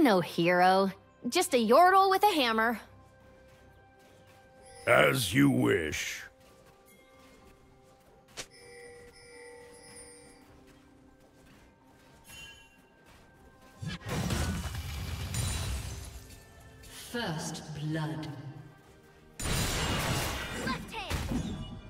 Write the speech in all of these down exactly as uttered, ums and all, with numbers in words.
I'm no hero, just a yordle with a hammer. As you wish. First blood. Left hand. The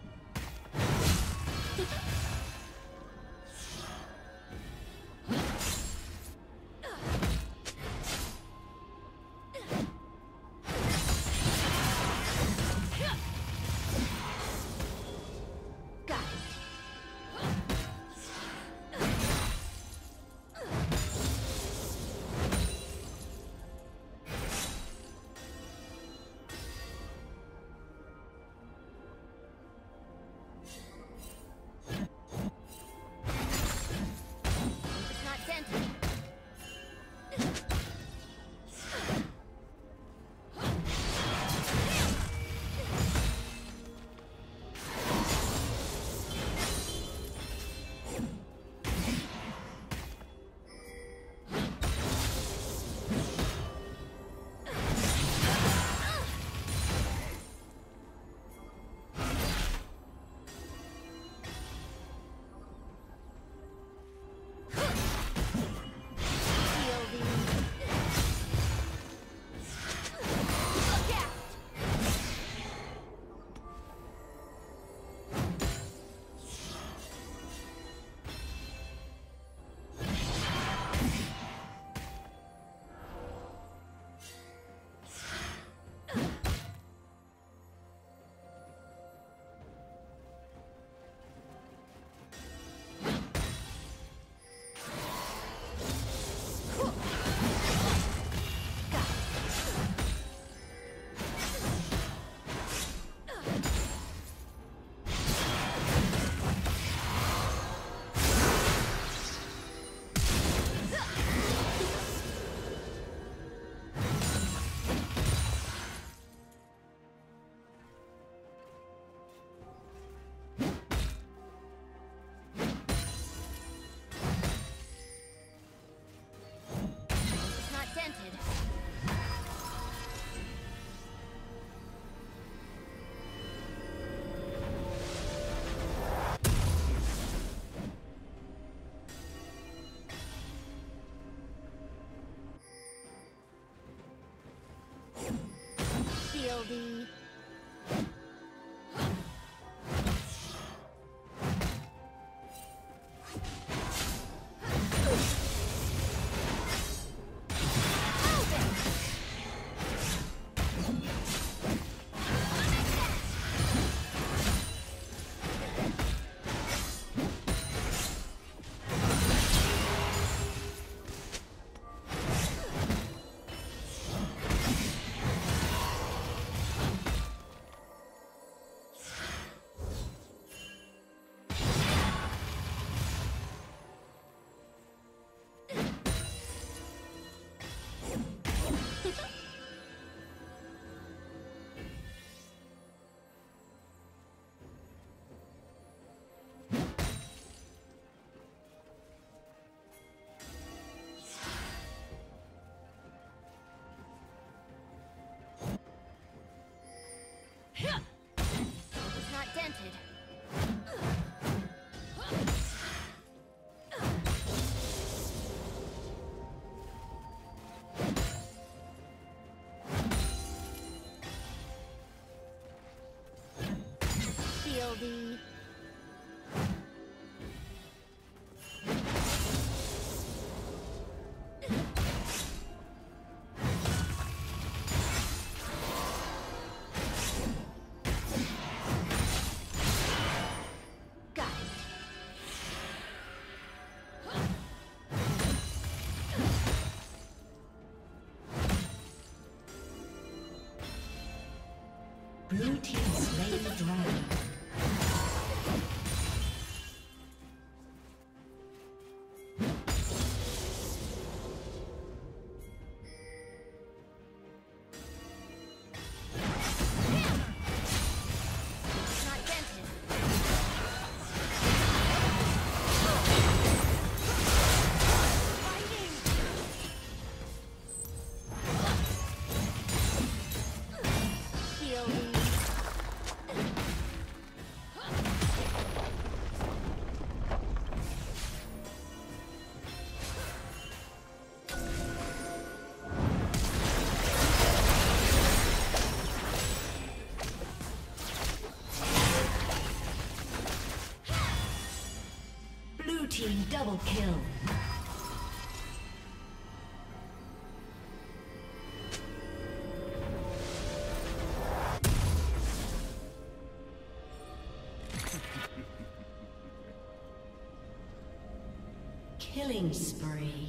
feel the blue team slain the dragon. team double kill. Killing spree.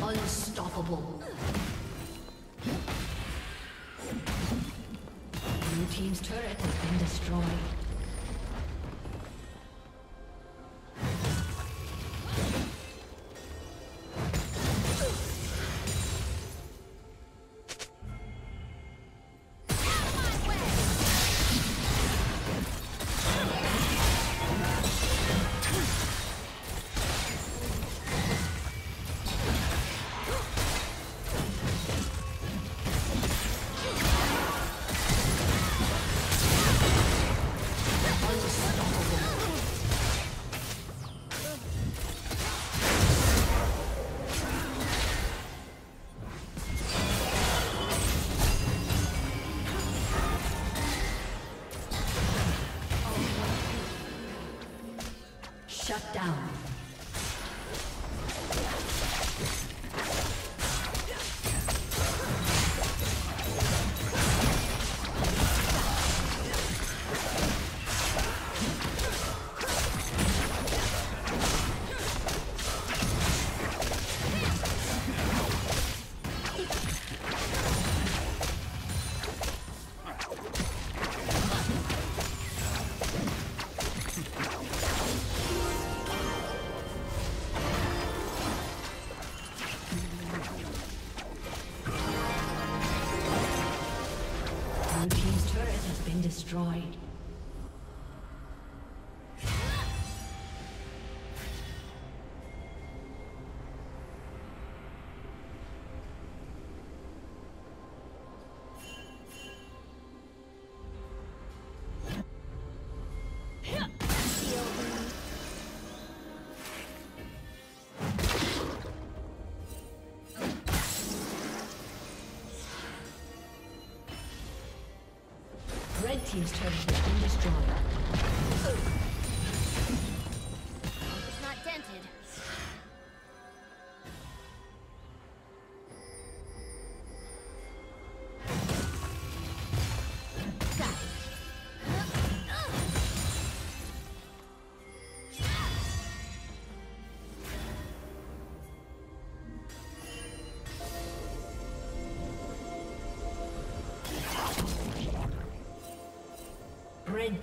Unstoppable. Blue team's turret has been destroyed. Shut down. Destroyed. Red team's turret has been destroyed. Hope it's not dented. Red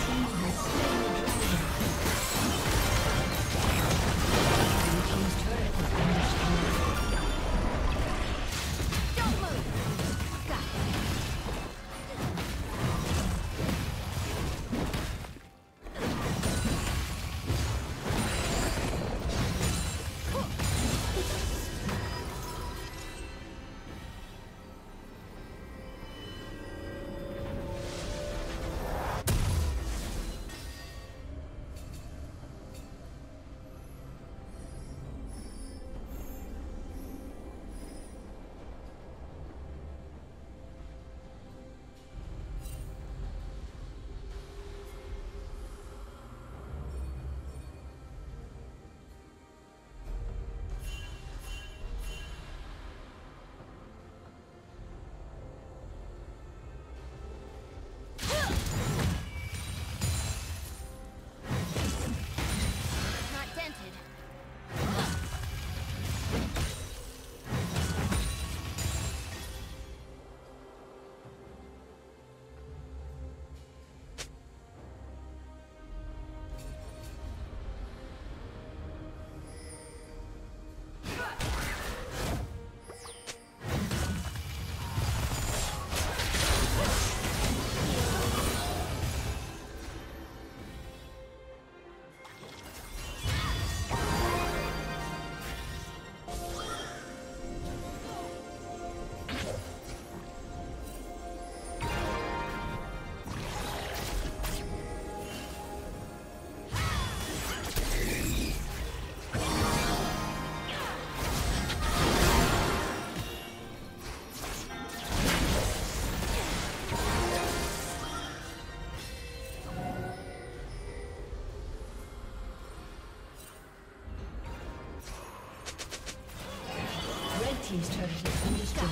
Team has slain the dragon. Blue team's turret has been destroyed. team's turret has been destroyed.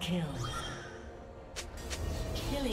Kill. Killing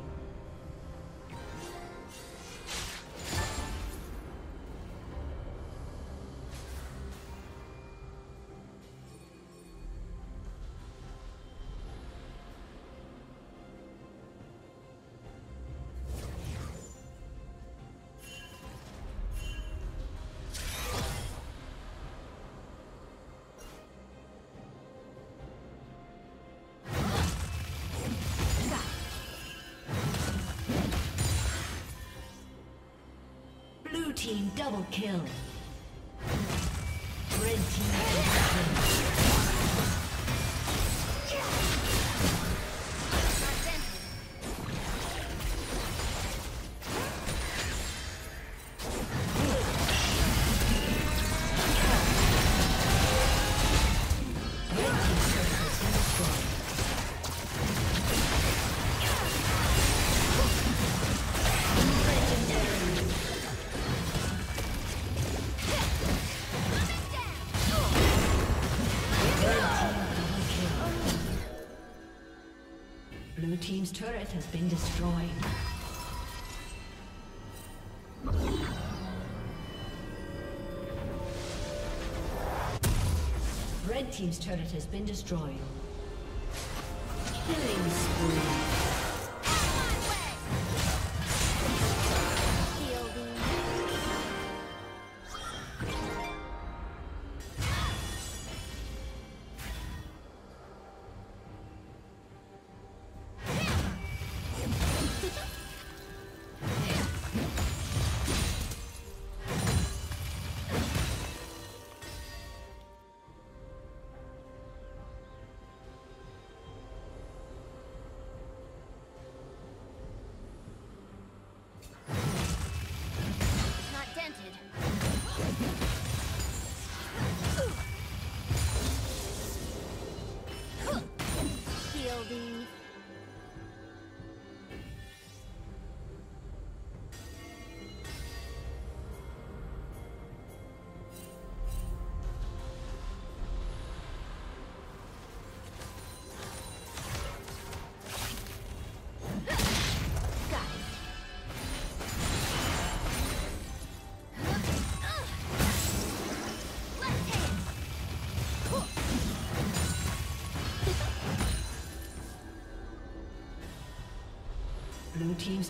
Team double kill. Red team double kill. Blue team's turret has been destroyed. Red team's turret has been destroyed. Killing spree. Blue team's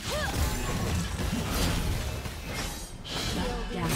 Shut down.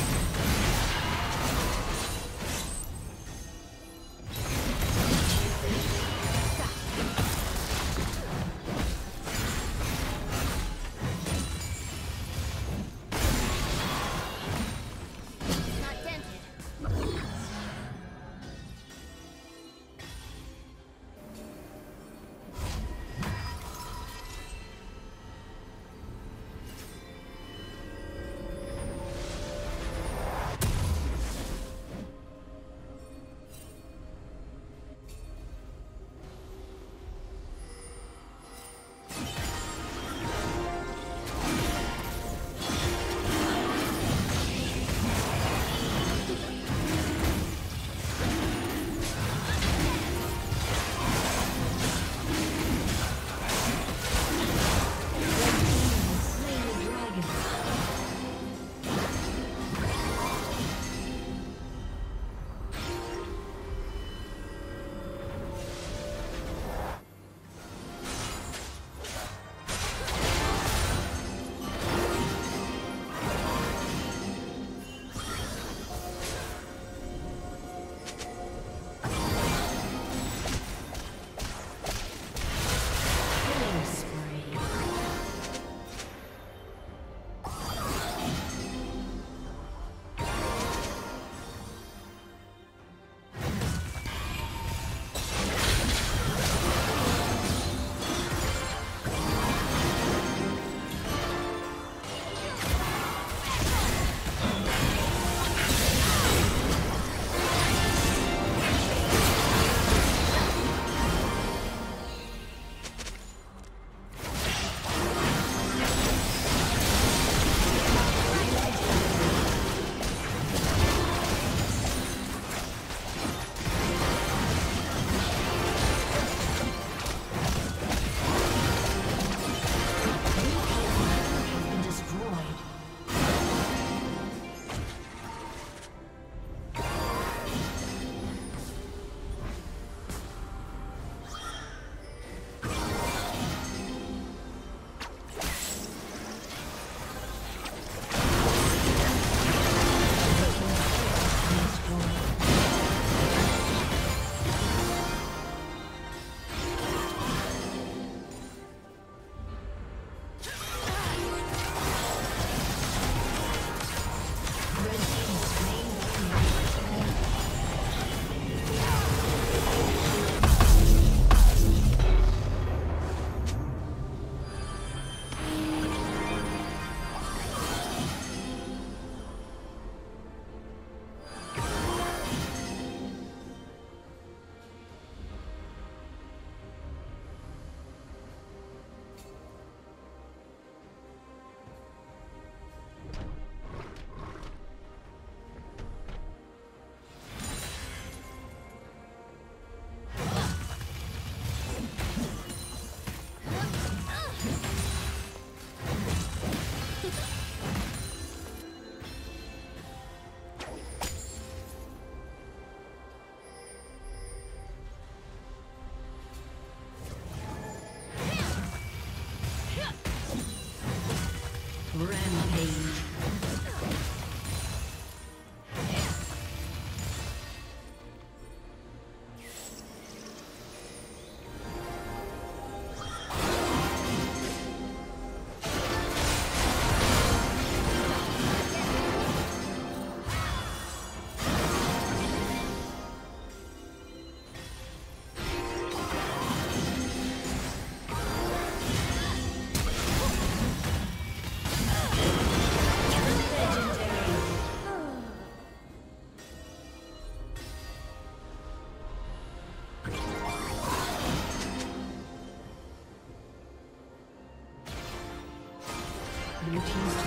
Your team's